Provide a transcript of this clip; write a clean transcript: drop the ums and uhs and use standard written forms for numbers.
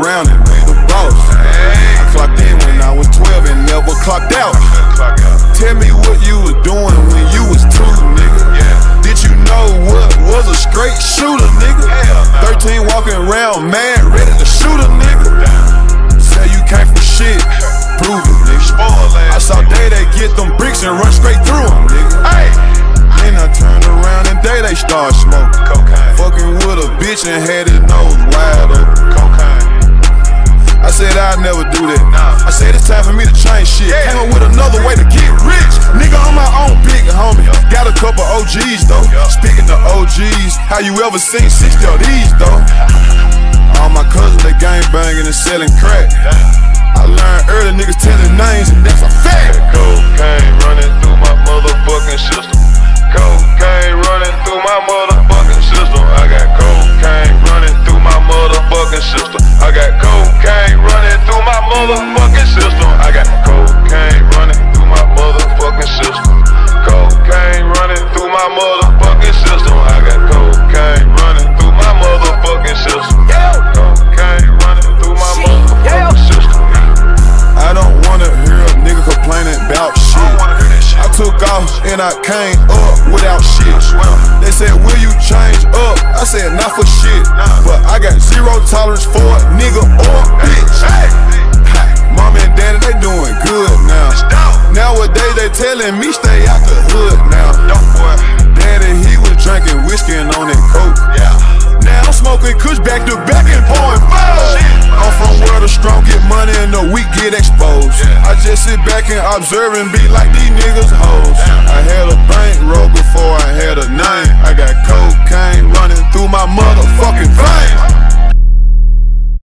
around and made a boss. I clocked in when I was 12 and never clocked out. Tell me what you was doing when you was 2, nigga. Did you know what was a straight shooter, nigga? 13 walking around mad, ready to shoot a nigga. Say you came from shit, prove it, nigga. I saw Day-Day get them bricks and run straight through them, nigga. Then I turned around and Day-Day started smoking cocaine. Fucking with a bitch and had his nose wide open. Cocaine. I said I'd never do that. Nah. I said it's time for me to change shit. Yeah. Hanging with another way to get rich. Nigga, I'm my own big homie. Yeah. Got a couple OGs though. Yeah. Speaking to OGs, how you ever seen 60 of these though? All my cousins they gang banging and selling crack. Damn. I learned early niggas telling names and that's a fact. That cocaine running through my motherfucking system. Cocaine running through my motherfucking system. I got cocaine running through my motherfucking system. I got cocaine running through my motherfucking system. I got cocaine running through my motherfucking system. Cocaine running through my motherfucking system. I got cocaine running through my motherfucking system. Cocaine running through my motherfucking system. I don't wanna hear a nigga complaining about shit. I took off and I came up without shit. They said, will you change up? I said, not for shit. But I got zero tolerance for a nigga or a bitch. Mommy and daddy, they doing good now. Nowadays, they telling me stay out the hood now. Daddy, he was drinking whiskey and on that coke. Now I'm smoking kush back to back and pouring fire. I'm from where the strong get money and the weak get exposed. I just sit back and observe and be like these niggas.